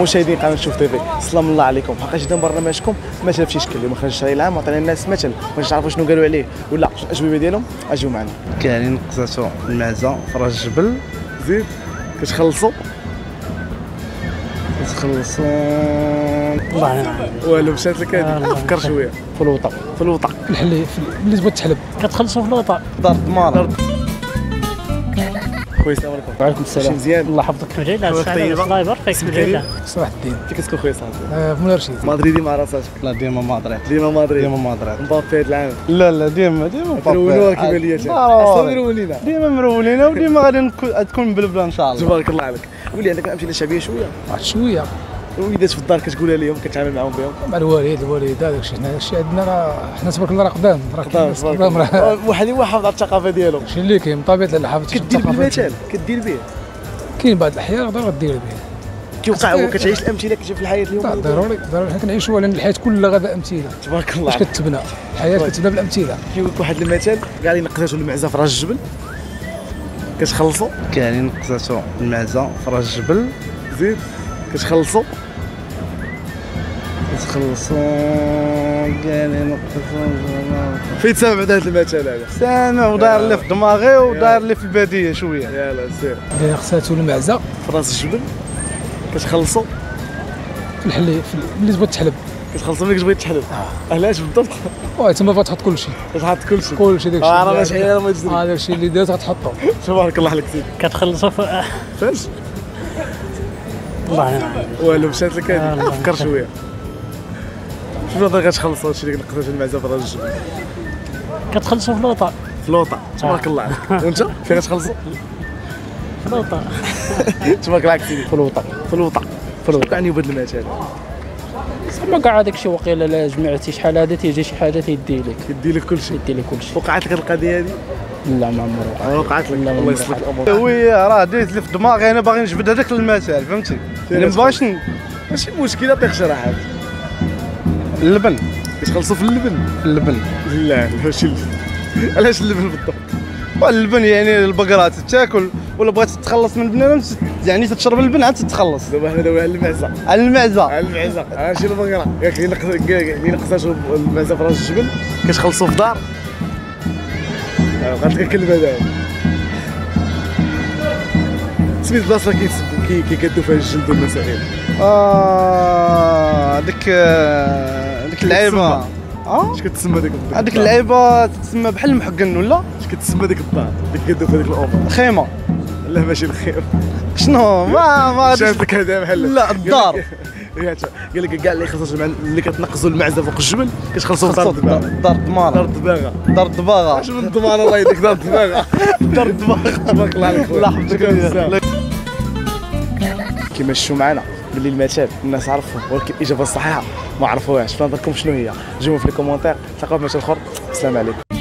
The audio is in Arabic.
مشاهدين قناه شوف تيفي، سلام الله عليكم. حقا جدا برنامجكم ما شاف شي شكل. اليوم خرج الشهر العام وعطينا الناس مثل باش نعرفوا شنو قالوا عليه ولا الاجوبه ديالهم. اجيو معنا. كاينين قزاتو المعزه فراس الجبل زيد كتخلصوا الله يعاون. والو مشات لك هذه. فكر شويه في الوطا الحلي بالنسبه للتحلب كتخلصوا في الوطا دار الدمار. خويا السلام عليكم. وعليكم السلام. مزيان الله يحفظك. خويا الله يبارك فيك. خويا صلاح الدين كيف كتكون خويا صاحبي؟ في منرشيد. مدريدي مع راسك؟ لا ديما مدريد. مبابي هذا العام؟ لا ديما مبابي. مولونا كيبان ليا تاع ديما مرولينا وديما غادي تكون مبلبله ان شاء الله. تبارك الله عليك. ولي عندك امثله شعبيه شويه؟ واحد شويه. الوليدات في الدار كتقولها لهم كتعامل معاهم بهم؟ مع الوالد والوالده داكشي. حنا داكشي عندنا راه حنا تبارك الله راه قدام واحد حافظ على الثقافه ديالو. شي اللي كاين بطبيعه الحال حافظ الثقافه. كدير به كاين بعض الاحيان تقدر دير به. كيوقع هو كتعيش الامثله كتشوف في الحياه اليوميه. ضروري حنا كنعيشوها لان الحياه كلها غدا امثله. تبارك الله باش كتبنى الحياه كتبنى بالامثله. كيقول لك واحد المثل كاع اللي نقزاتو المعزه في راس الجبل كتخلصوا. كاع اللي نقزاتو المعزه في راس الجبل زيد كتخلصوا قالي نقصوا. فين تسامع هذا المثل هذا؟ سامع وداير لي في دماغي وداير لي في الباديه شويه. يلاه سير. اللي خصاتو المعزه في راس الجبل كتخلصوا في الحلي ملي تبغي تحلب. كتخلصوا ملي كتبغي تحلب. علاش بالضبط؟ واه تما غتحط كلشي. غتحط كلشي. داكشي. راه باش حياه ما تزيد. داكشي اللي دازت غتحطو. تبارك الله عليك سيدي. كتخلصوا فاش؟ الله يعاون. والو مشات لك هذه. فكر شويه. شنو هضره كتخلصوا هادشي اللي نقصات المعزه في راس الجبل؟ كتخلصوا في الوطا. تبارك الله عليك. وانت فين كتخلصوا؟ في الوطا. تبارك الله عليك سيدي. في الوطا. يعني يبدل المثال زعما كاع هذاك الشيء واقيلا الا جمعتي شحال هذا تيجي شي حاجه تيدي لك كلشي. وقعت لك القضيه هذه؟ لا ما عمرها وقعت لك. الله يصلح الامور. ويا راه دايز لي في دماغي انا باغي نجبد هذاك المثال فهمتي. انا مابغاش ماشي مشكله طيح شراحات. اللبن كتخلصوا في اللبن. لا ماشي اللبن. علاش اللبن بالضبط؟ اللبن يعني البقره تاكل ولا بغات تتخلص من البنادم يعني تشرب اللبن عاد تتخلص. دابا حنا دابا على المعزه ماشي البقره. ياك اللي نقصاتو المعزه في راس الجبل كتخلصوا في دار. بقات لك الكلمه دابا سميت البلاصه كي كيكدو فيها الجلد والمسائل. ديك اللعيبه اش كتسمى ديك الدار؟ هذيك اللعيبه تتسمى بحال المحقن ولا اش كتسمى ديك الدار اللي كيدو في هذيك الاوفر؟ خيمه. لا ماشي الخيمه. شنو ما شافتك هذا بحال لا الدار. قال لك كاع اللي خصصوا اللي كتنقزوا المعزه فوق الجبل كتخلصوا في دار الدماره. اش من الدماره الله يديك. دار الدماره. تبارك الله عليك. الله يحفظك بزاف. كما شفتوا معنا باللي المثال الناس عرفوه ولكن الاجابه الصحيحه ما عرفوهاش. فنظركم شنو هي؟ جاوبوا في الكومنتير. تلقاو في مثل اخر. السلام عليكم.